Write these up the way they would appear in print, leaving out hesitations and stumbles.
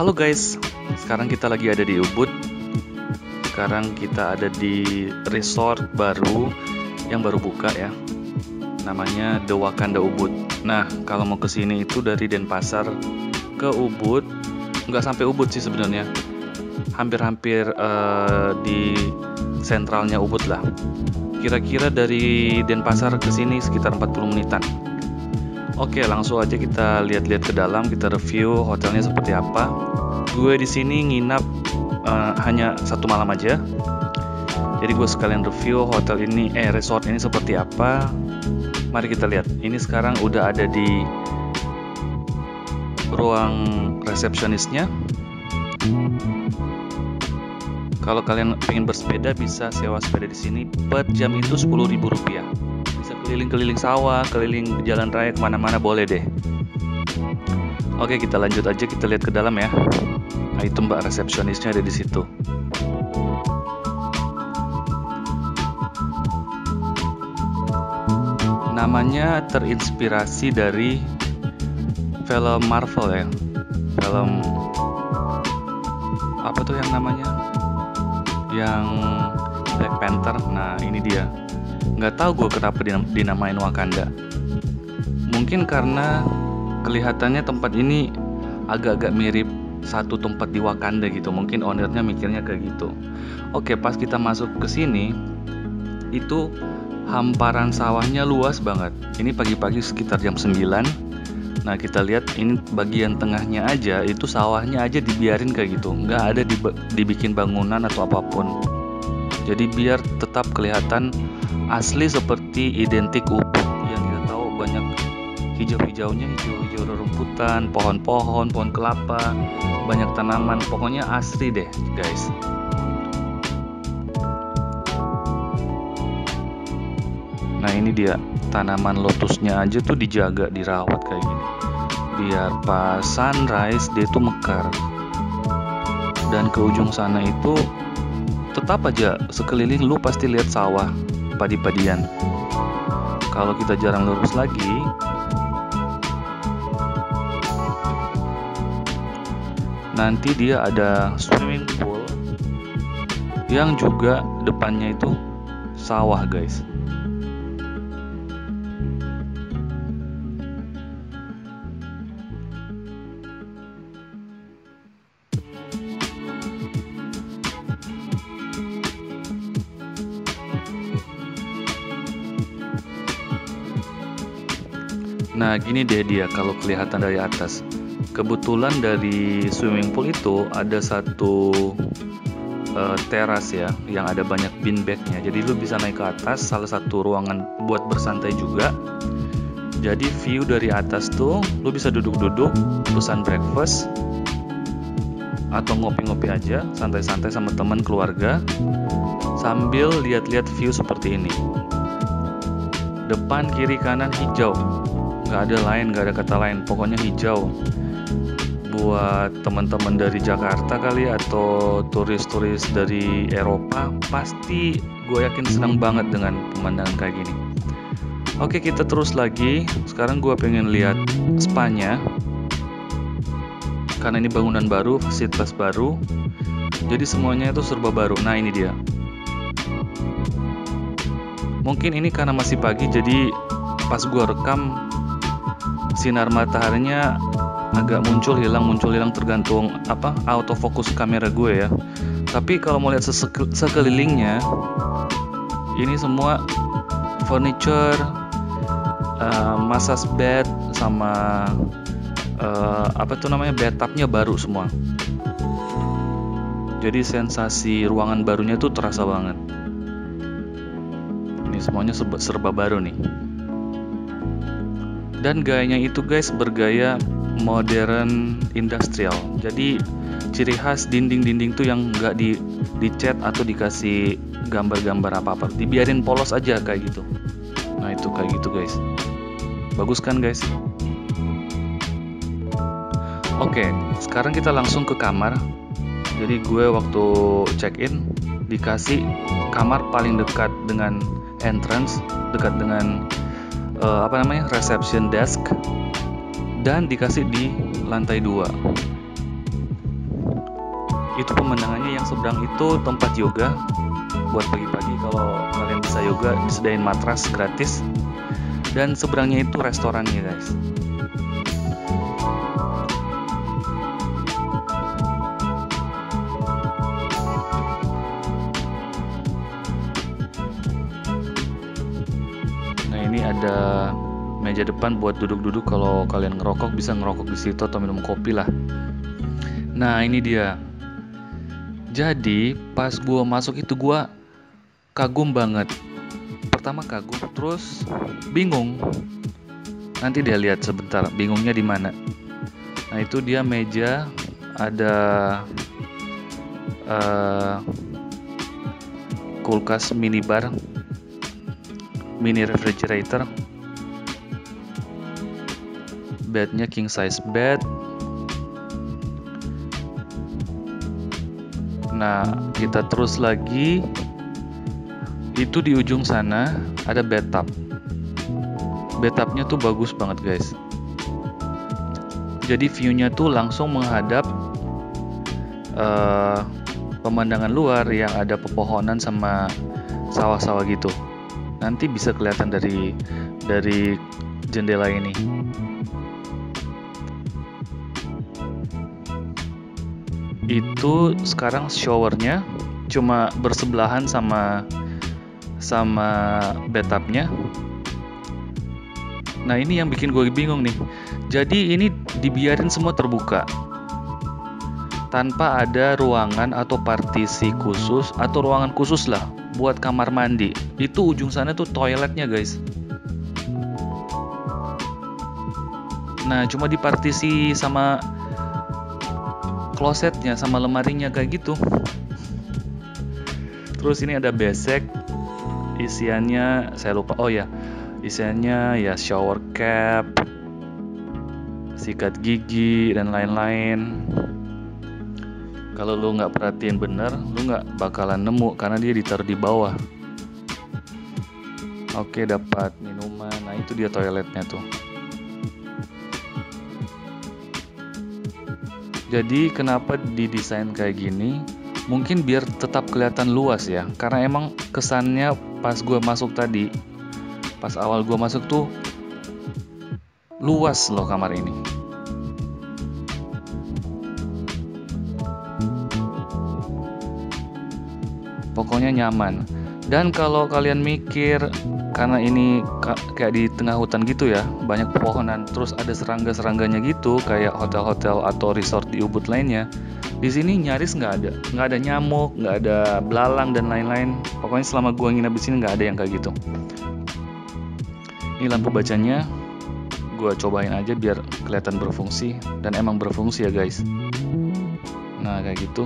Halo guys, sekarang kita lagi ada di Ubud. Sekarang kita ada di resort baru yang baru buka ya. Namanya The Wakanda Ubud. Nah, kalau mau kesini itu dari Denpasar ke Ubud, nggak sampai Ubud sih sebenarnya. Hampir-hampir di sentralnya Ubud lah. Kira-kira dari Denpasar ke sini sekitar 40 menitan. Oke, langsung aja kita lihat-lihat ke dalam, kita review hotelnya seperti apa. Gue di sini nginap hanya satu malam aja. Jadi gue sekalian review hotel ini, resort ini seperti apa. Mari kita lihat. Ini sekarang udah ada di ruang resepsionisnya. Kalau kalian pengen bersepeda bisa sewa sepeda di sini. Per jam itu Rp10.000. Keliling-keliling sawah, keliling jalan raya, kemana-mana boleh deh. Oke, kita lanjut aja, kita lihat ke dalam ya. Nah, itu mbak resepsionisnya ada di situ. Namanya terinspirasi dari film Marvel ya. Film apa tuh yang namanya? Yang Black Panther. Nah, ini dia. Nggak tahu gue kenapa dinamain Wakanda. Mungkin karena kelihatannya tempat ini agak-agak mirip satu tempat di Wakanda gitu. Mungkin ownernya mikirnya kayak gitu. Oke, pas kita masuk ke sini, itu hamparan sawahnya luas banget. Ini pagi-pagi sekitar jam 9. Nah, kita lihat ini bagian tengahnya aja, itu sawahnya aja dibiarin kayak gitu. Nggak ada dibikin bangunan atau apapun. Jadi biar tetap kelihatan asli seperti identik Ubud yang kita tahu, banyak hijau-hijaunya, hijau-hijau rerumputan, pohon-pohon, pohon kelapa, banyak tanaman, pokoknya asli deh guys. Nah, ini dia tanaman lotusnya aja tuh dijaga, dirawat kayak gini biar pas sunrise dia tuh mekar. Dan ke ujung sana itu tetap aja sekeliling lu pasti lihat sawah, padi-padian. Kalau kita jarang lurus lagi, nanti dia ada swimming pool yang juga depannya itu sawah guys. Nah, gini deh dia kalau kelihatan dari atas. Kebetulan dari swimming pool itu ada satu teras ya, yang ada banyak beanbagnya. Jadi lu bisa naik ke atas, salah satu ruangan buat bersantai juga. Jadi view dari atas tuh, lu bisa duduk-duduk, pesan breakfast, atau ngopi-ngopi aja, santai-santai sama teman keluarga, sambil lihat-lihat view seperti ini. Depan, kiri, kanan hijau. Gak ada lain, gak ada kata lain, pokoknya hijau. Buat teman-teman dari Jakarta kali, atau turis-turis dari Eropa, pasti gue yakin senang banget dengan pemandangan kayak gini. Oke, kita terus lagi. Sekarang gue pengen lihat spanya, karena ini bangunan baru, fasilitas baru, jadi semuanya itu serba baru. Nah, ini dia. Mungkin ini karena masih pagi, jadi pas gue rekam sinar mataharinya agak muncul hilang tergantung apa autofocus kamera gue ya. Tapi kalau mau lihat sekelilingnya, ini semua furniture, massage bed sama bathtubnya baru semua. Jadi sensasi ruangan barunya tuh terasa banget. Ini semuanya serba baru nih. Dan gayanya itu guys bergaya modern industrial. Jadi ciri khas dinding-dinding tuh yang nggak dicat atau dikasih gambar-gambar apa-apa, dibiarin polos aja kayak gitu. Nah, itu kayak gitu guys. Bagus kan guys? Oke, sekarang kita langsung ke kamar. Jadi gue waktu check-in dikasih kamar paling dekat dengan entrance, dekat dengan reception desk, dan dikasih di lantai 2. Itu pemandangannya yang seberang itu tempat yoga buat pagi-pagi, kalau kalian bisa yoga disediain matras gratis, dan seberangnya itu restorannya, guys. Nah, ini ada meja depan buat duduk-duduk, kalau kalian ngerokok bisa ngerokok di situ atau minum kopi lah. Nah, ini dia. Jadi pas gua masuk itu gua kagum banget. Pertama kagum, terus bingung. Nanti dia lihat sebentar, bingungnya di mana. Nah, itu dia meja, ada kulkas minibar, mini refrigerator, bednya king size bed. Nah, kita terus lagi, itu di ujung sana ada bathtub. Bathtubnya tuh bagus banget, guys. Jadi view-nya tuh langsung menghadap pemandangan luar yang ada pepohonan sama sawah-sawah gitu. Nanti bisa kelihatan dari jendela ini. Itu sekarang showernya cuma bersebelahan sama bathtubnya. Nah, ini yang bikin gue bingung nih. Jadi ini dibiarin semua terbuka tanpa ada ruangan atau partisi khusus atau ruangan khusus lah buat kamar mandi. Itu ujung sana tuh toiletnya, guys. Nah, cuma dipartisi sama klosetnya sama lemarinya kayak gitu. Terus ini ada besek, isiannya saya lupa. Oh ya, isiannya ya shower cap, sikat gigi, dan lain-lain. Kalau lu nggak perhatiin bener, lu nggak bakalan nemu karena dia ditaruh di bawah. Oke, dapat minuman. Nah, itu dia toiletnya tuh. Jadi kenapa didesain kayak gini? Mungkin biar tetap kelihatan luas ya. Karena emang kesannya pas gue masuk tadi, pas awal gue masuk tuh luas loh kamar ini. Pokoknya nyaman. Dan kalau kalian mikir karena ini kayak di tengah hutan gitu ya, banyak pepohonan, terus ada serangga-serangganya gitu kayak hotel-hotel atau resort di Ubud lainnya, di sini nyaris nggak ada nyamuk, nggak ada belalang dan lain-lain. Pokoknya selama gua nginep di sini nggak ada yang kayak gitu. Ini lampu bacanya gua cobain aja biar kelihatan berfungsi, dan emang berfungsi ya, guys. Nah, kayak gitu.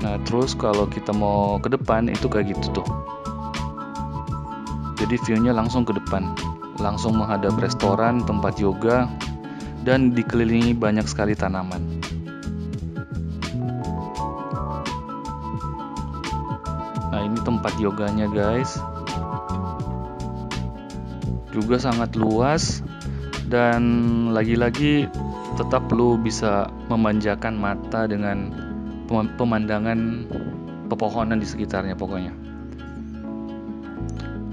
Nah, terus kalau kita mau ke depan itu kayak gitu tuh. Jadi view-nya langsung ke depan, langsung menghadap restoran, tempat yoga, dan dikelilingi banyak sekali tanaman. Nah, ini tempat yoganya, guys. Juga sangat luas, dan lagi-lagi tetap lu bisa memanjakan mata dengan pemandangan pepohonan di sekitarnya. Pokoknya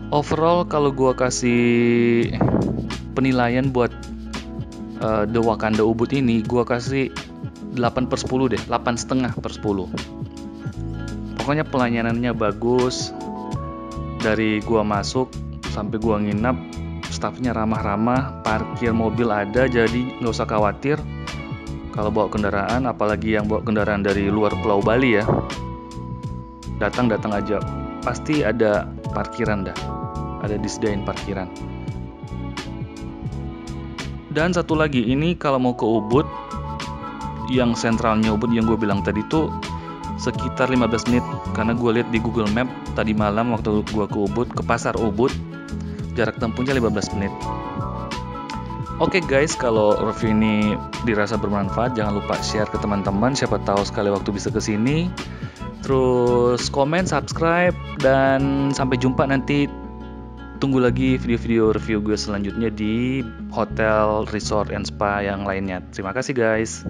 overall kalau gua kasih penilaian buat The Wakanda Ubud ini, gua kasih 8/10 deh, 8,5/10. Pokoknya pelayanannya bagus. Dari gua masuk sampai gua nginap, staffnya ramah-ramah, parkir mobil ada, jadi nggak usah khawatir kalau bawa kendaraan, apalagi yang bawa kendaraan dari luar Pulau Bali ya. Datang-datang aja, pasti ada parkiran dah, ada disediain parkiran. Dan satu lagi, ini kalau mau ke Ubud, yang sentralnya Ubud yang gue bilang tadi tuh sekitar 15 menit, karena gue lihat di Google Map tadi malam waktu gue ke Ubud, ke pasar Ubud, jarak tempuhnya 15 menit. Oke, guys, kalau review ini dirasa bermanfaat, jangan lupa share ke teman-teman, siapa tahu sekali waktu bisa ke sini. Terus komen, subscribe, dan sampai jumpa nanti Tunggu lagi video-video review gue selanjutnya di hotel, resort, and spa yang lainnya. Terima kasih guys.